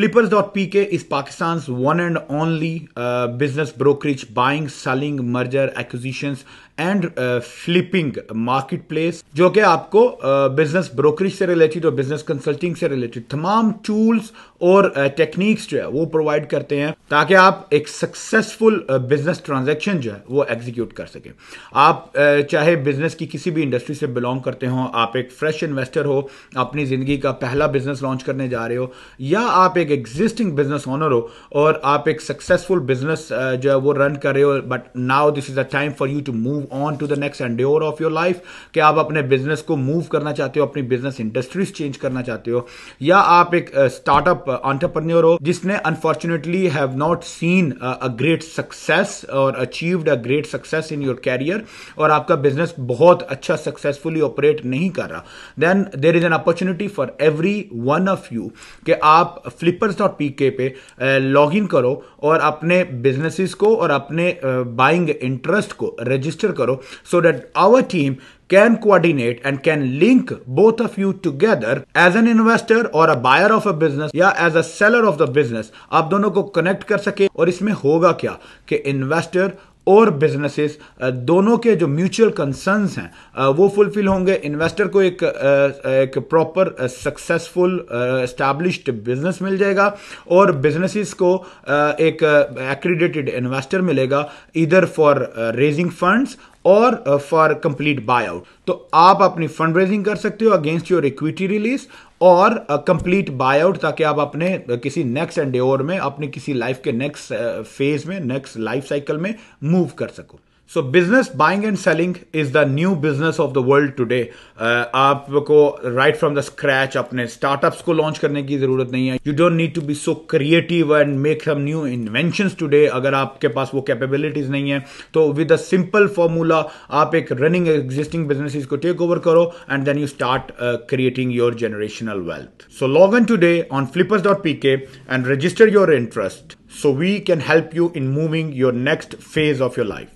Flippers.pk is Pakistan's one and only business brokerage buying, selling, merger, acquisitions and flipping marketplace जो कि आपको business brokerage से related और business consulting से related तमाम tools और techniques जो है वो provide करते हैं ताकि आप एक successful business transaction जो है वो execute कर सकें। आप चाहे business की किसी भी industry से belong करते हो, आप एक fresh investor हो, अपनी जिंदगी का पहला business launch करने जा रहे हो या आप एक एग्जिस्टिंग बिजनेस ओनर हो और आप एक सक्सेसफुल बिजनेस जो है वो रन कर रहे हो, but now this is a time for you to move on to the next endure of your life कि आप अपने बिजनेस को मूव करना चाहते हो, अपनी बिजनेस इंडस्ट्रीज चेंज करना चाहते हो, या आप एक स्टार्टअप एंटरप्रेन्योर हो जिसने unfortunately have not seen a great success और achieved a great success in your career और आपका बिजनेस बहुत अच्छा सक्सेसफुली ऑपरेट नहीं कर रहा, then there is an opportunity for every one of you कि आप Flippers.pk पे लॉग इन करो और अपने बिजनेसेस को और अपने बाइंग इंटरेस्ट को रजिस्टर करो so that our team can coordinate and can link both of you together as an investor or a buyer of a business या as a seller of the business। आप दोनों को connect कर सके और इसमें होगा क्या कि investor और businesses दोनों के जो mutual concerns हैं वो fulfill होंगे। investor को एक proper successful established business मिल जाएगा और businesses को एक accredited investor मिलेगा either for raising funds और फॉर कंप्लीट बाय आउट। तो आप अपनी फंड रेजिंग कर सकते हो अगेंस्ट योर इक्विटी रिलीज और कंप्लीट बाय आउट ताकि आप अपने किसी नेक्स्ट एंडेवर में, अपने किसी लाइफ के नेक्स्ट फेज में, नेक्स्ट लाइफ साइकिल में मूव कर सको। So business buying and selling is the new business of the world today. आपको राइट फ्रॉम द स्क्रैच अपने स्टार्टअप्स को लॉन्च करने की जरूरत नहीं है। You don't need to be so creative and make some new inventions today. अगर आपके पास वो कैपेबिलिटीज नहीं है तो विद अ सिंपल फॉर्मूला आप एक रनिंग एग्जिस्टिंग बिजनेसेस को टेक ओवर करो and then you start creating your generational wealth. So log in today on Flippers.pk and register your interest so we can help you in moving your next phase of your life.